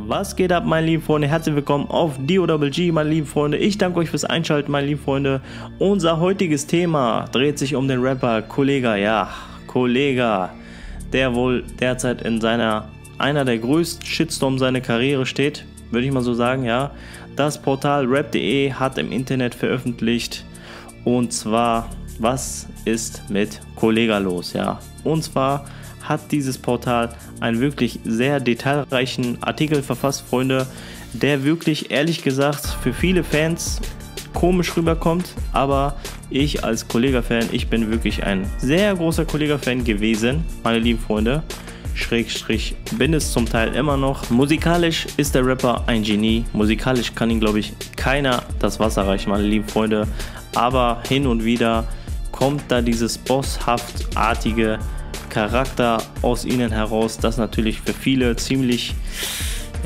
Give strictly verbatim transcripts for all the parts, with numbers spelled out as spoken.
Was geht ab, meine lieben Freunde? Herzlich willkommen auf D O G G, meine lieben Freunde. Ich danke euch fürs Einschalten, meine lieben Freunde. Unser heutiges Thema dreht sich um den Rapper Kollegah. Ja, Kollegah, der wohl derzeit in seiner, einer der größten Shitstorm seiner Karriere steht, würde ich mal so sagen, ja. Das Portal Rap punkt de hat im Internet veröffentlicht, und zwar, was ist mit Kollegah los, ja. Und zwar hat dieses Portal einen wirklich sehr detailreichen Artikel verfasst, Freunde, der wirklich ehrlich gesagt für viele Fans komisch rüberkommt, aber ich als Kollegah-Fan, ich bin wirklich ein sehr großer Kollegah-Fan gewesen, meine lieben Freunde, Schrägstrich bin es zum Teil immer noch. Musikalisch ist der Rapper ein Genie, musikalisch kann ihn, glaube ich, keiner das Wasser reichen, meine lieben Freunde, aber hin und wieder kommt da dieses bosshaftartige Charakter aus ihnen heraus, das natürlich für viele ziemlich,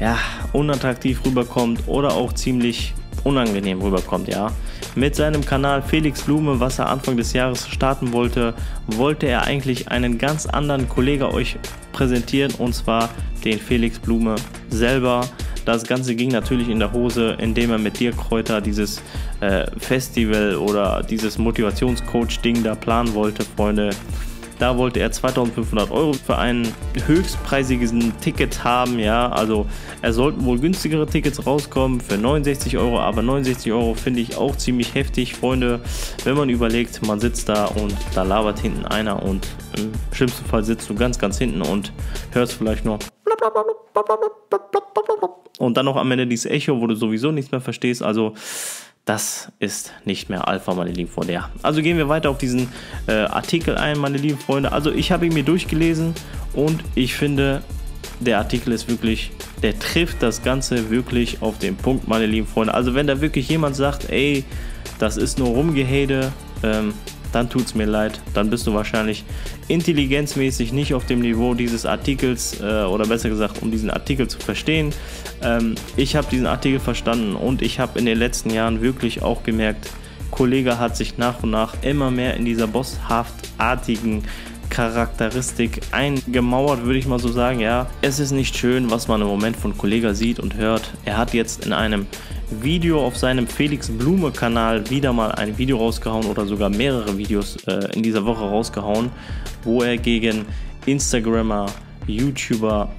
ja, unattraktiv rüberkommt oder auch ziemlich unangenehm rüberkommt, ja. Mit seinem Kanal Felix Blume, was er Anfang des Jahres starten wollte, wollte er eigentlich einen ganz anderen Kollegah euch präsentieren, und zwar den Felix Blume selber. Das Ganze ging natürlich in der Hose, indem er mit Dirk Kreuter dieses äh, Festival oder dieses Motivationscoach-Ding da planen wollte, Freunde. Da wollte er zweitausendfünfhundert Euro für ein höchstpreisiges Ticket haben, ja, also es sollten wohl günstigere Tickets rauskommen für neunundsechzig Euro, aber neunundsechzig Euro finde ich auch ziemlich heftig, Freunde, wenn man überlegt, man sitzt da und da labert hinten einer und im schlimmsten Fall sitzt du ganz, ganz hinten und hörst vielleicht noch und dann noch am Ende dieses Echo, wo du sowieso nichts mehr verstehst, also das ist nicht mehr Alpha, meine lieben Freunde. Ja. Also gehen wir weiter auf diesen äh, Artikel ein, meine lieben Freunde. Also ich habe ihn mir durchgelesen und ich finde, der Artikel ist wirklich, der trifft das Ganze wirklich auf den Punkt, meine lieben Freunde. Also wenn da wirklich jemand sagt, ey, das ist nur Rumgehede, ähm, dann tut's mir leid, dann bist du wahrscheinlich intelligenzmäßig nicht auf dem Niveau dieses Artikels äh, oder besser gesagt, um diesen Artikel zu verstehen. Ähm, ich habe diesen Artikel verstanden und ich habe in den letzten Jahren wirklich auch gemerkt, Kollegah hat sich nach und nach immer mehr in dieser bosshaftartigen Charakteristik eingemauert, würde ich mal so sagen, ja. Es ist nicht schön, was man im Moment von Kollegah sieht und hört. Er hat jetzt in einem Video auf seinem Felix Blume Kanal wieder mal ein Video rausgehauen oder sogar mehrere Videos äh, in dieser Woche rausgehauen, wo er gegen Instagrammer, YouTuber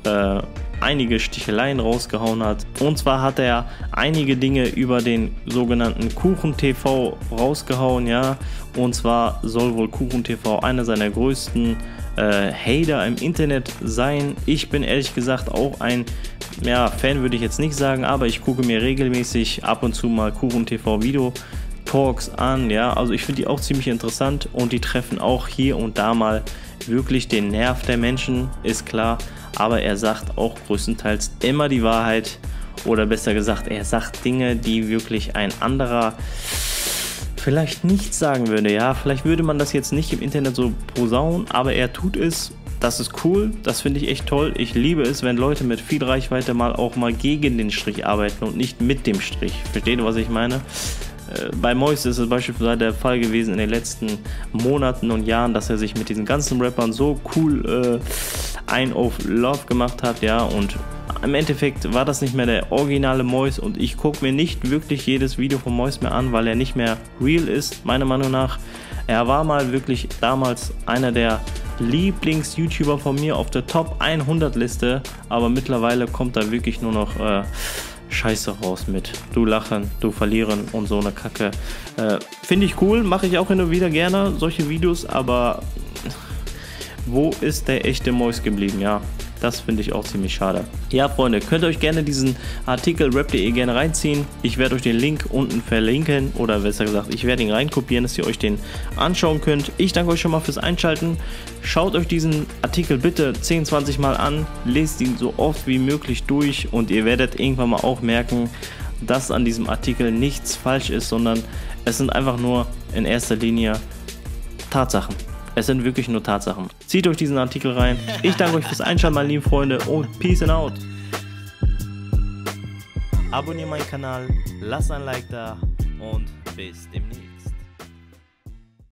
äh, einige Sticheleien rausgehauen hat. Und zwar hat er einige Dinge über den sogenannten KuchenTV rausgehauen, ja. Und zwar soll wohl KuchenTV einer seiner größten äh, Hater im Internet sein. Ich bin ehrlich gesagt auch ein, ja, Fan würde ich jetzt nicht sagen, aber ich gucke mir regelmäßig ab und zu mal KuchenTV Video Talks an, ja, also ich finde die auch ziemlich interessant und die treffen auch hier und da mal wirklich den Nerv der Menschen, ist klar, aber er sagt auch größtenteils immer die Wahrheit oder besser gesagt, er sagt Dinge, die wirklich ein anderer vielleicht nicht sagen würde, ja, vielleicht würde man das jetzt nicht im Internet so posaunen, aber er tut es. Das ist cool, das finde ich echt toll. Ich liebe es, wenn Leute mit viel Reichweite mal auch mal gegen den Strich arbeiten und nicht mit dem Strich. Versteht ihr, was ich meine? Bei Moise ist es beispielsweise der Fall gewesen in den letzten Monaten und Jahren, dass er sich mit diesen ganzen Rappern so cool äh, ein auf Love gemacht hat, ja, und im Endeffekt war das nicht mehr der originale Moise und ich gucke mir nicht wirklich jedes Video von Moise mehr an, weil er nicht mehr real ist, meiner Meinung nach. Er war mal wirklich damals einer der Lieblings-YouTuber von mir auf der Top hundert Liste, aber mittlerweile kommt da wirklich nur noch äh, Scheiße raus mit du lachen, du verlieren und so eine Kacke. Äh, Finde ich cool, mache ich auch immer wieder gerne solche Videos, aber wo ist der echte Moise geblieben, ja? Das finde ich auch ziemlich schade. Ja, Freunde, könnt ihr euch gerne diesen Artikel Rap punkt de gerne reinziehen. Ich werde euch den Link unten verlinken oder besser gesagt, ich werde ihn reinkopieren, dass ihr euch den anschauen könnt. Ich danke euch schon mal fürs Einschalten. Schaut euch diesen Artikel bitte zehn, zwanzig Mal an. Lest ihn so oft wie möglich durch und ihr werdet irgendwann mal auch merken, dass an diesem Artikel nichts falsch ist, sondern es sind einfach nur in erster Linie Tatsachen. Es sind wirklich nur Tatsachen. Zieht euch diesen Artikel rein. Ich danke euch fürs Einschalten, meine lieben Freunde. Und peace and out. Abonniert meinen Kanal, lasst ein Like da und bis demnächst.